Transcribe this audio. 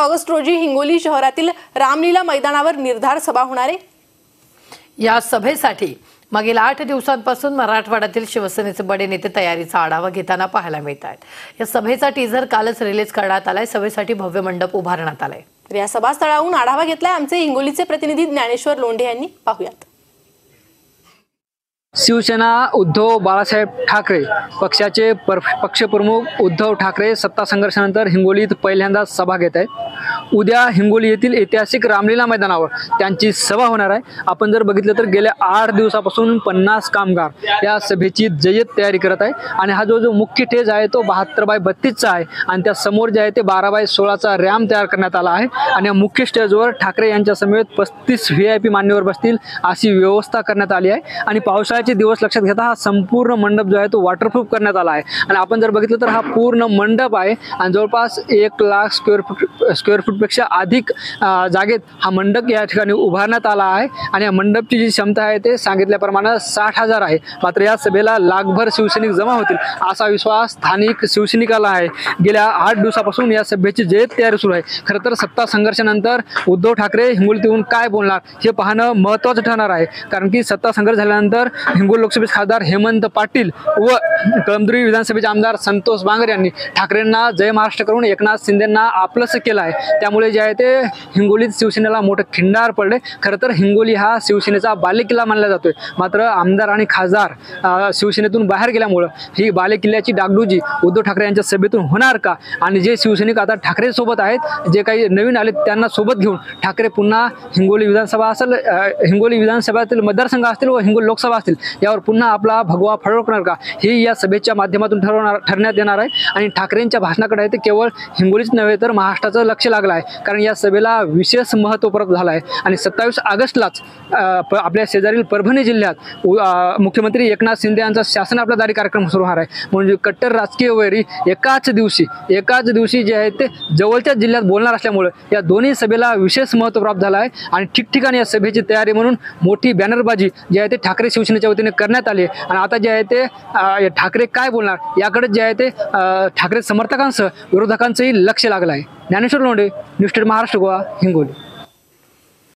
August रोजी हिंगोली शहरातील रामलीला मैदानावर निर्धार सभा होणार आहे। या सभेसाठी मागील 8 दिवसांपासून मराठवाड्यातील शिवसेनेचे बडे नेते तयारीचा आढावा घेताना पाहायला मिळत आहेत। या सभेचा टीजर कालच रिलीज करण्यात आलाय। सभेसाठी भव्य मंडप उभारण्यात आलाय। तर या सभास्थळाहून आढावा घेतलाय आमचे हिंगोलीचे प्रतिनिधी ज्ञानेश्वर लोंढे यांनी, पाहूयात। शिवसेना उद्धव बाळासाहेब ठाकरे पक्षाचे पक्षप्रमुख उद्धव ठाकरे सत्ता संघर्षानंतर हिंगोलीत पहिल्यांदा सभा घेत आहेत। उद्या हिंगोली येथील ऐतिहासिक रामलीला मैदानावर त्यांची सभा होणार आहे। आपण जर बघितलं तर गेल्या 8 दिवसापासून 50 कामगार या सभेची जय्यत तयारी करत आहे। आणि हा जो मुख्य स्टेज आहे तो 72x32 चा आहे आणि त्या समोर जे आहे ते 12x16 चा रॅम तयार करण्यात आला आहे। आणि या मुख्य स्टेजवर ठाकरे यांच्या समेत 35 VIP मान्यवर बसतील अशी व्यवस्था करण्यात आली आहे। आणि पावसाळ्यात दिवस लक्षात घेता हा संपूर्ण मंडप जो आहे तो वॉटरप्रूफ करण्यात आला आहे। आणि आपण जर बघितलं तर हा पूर्ण मंडप आहे आणि जवळपास 1 लाख स्क्वेअर फूट पेक्षा अधिक जागेत हा मंडप या ठिकाणी उभारण्यात आला आहे। आणि या मंडपची जी क्षमता आहे ते सांगितल्याप्रमाणे 60,000 आहे। मात्र या सभेला लाखभर शिवसैनिक जमा होतील असा विश्वास स्थानिक शिवसैनिकाला आहे। गेल्या 8 दिवसापासून या सभेची जय्यत तयारी सुरू आहे। खरं तर सत्ता संघर्षानंतर उद्धव ठाकरे हिंगोलीतून काय बोलणार हे पाहणं महत्त्वाचं ठरणार आहे, कारण की सत्ता संघर्ष झाल्यानंतर हिंगोली लोकसभा खासदार हेमंत पाटील व कळमदुरी विधानसभेचे आमदार सतोष बंगरे यांनी ठाकरेंना जय महाराष्ट्र करून एकनाथ शिंदेंना आपलंसं केलं आहे। त्यामुळे जे आहे ते हिंगोलीत शिवसेनेला मोठं खिंडार पडले। खरं तर हिंगोली हा शिवसेनेचा बालेकिल्ला मानला जातोय, मात्र आमदार आणि खासदार शिवसेनेतून बाहेर गेल्यामुळं ही बालेकिल्ल्याची डागडुजी उद्धव ठाकरे यांच्या सभेतून होणार का? आणि जे शिवसैनिक आता ठाकरेसोबत आहेत, जे काही नवीन आले त्यांना सोबत घेऊन ठाकरे पुन्हा हिंगोली विधानसभातील मतदारसंघ असतील व हिंगोली लोकसभा असतील यावर पुन्हा आपला भगवा फडकणार का, हे या सभेच्या माध्यमातून ठरण्यात येणार आहे। आणि ठाकरेंच्या भाषणाकडे आहे ते केवळ हिंगोलीच नव्हे तर महाराष्ट्राचं लक्ष लागलं आहे, कारण या सभेला विशेष महत्त्व प्राप्त झालं आहे। आणि 27 ऑगस्टलाच आपल्या शेजारील परभणी जिल्ह्यात मुख्यमंत्री एकनाथ शिंदे यांचा शासन आपला दारी कार्यक्रम सुरू होणार आहे। म्हणजे कट्टर राजकीय वैरी एकाच दिवशी जे आहे ते जवळच्या जिल्ह्यात बोलणार असल्यामुळे या दोन्ही सभेला विशेष महत्त्व प्राप्त झालं आहे। आणि ठिकठिकाणी या सभेची तयारी म्हणून मोठी बॅनरबाजी जी आहे ते ठाकरे शिवसेनेच्या वतीने करण्यात आली आहे। आणि आता जे आहे ते ठाकरे काय बोलणार याकडे जे आहे ते ठाकरे समर्थकांसह विरोधकांचंही लक्ष लागलं आहे। ज्ञानेश्वर लोंढे, न्यूज 8 महाराष्ट्र गोवा, हिंगोली।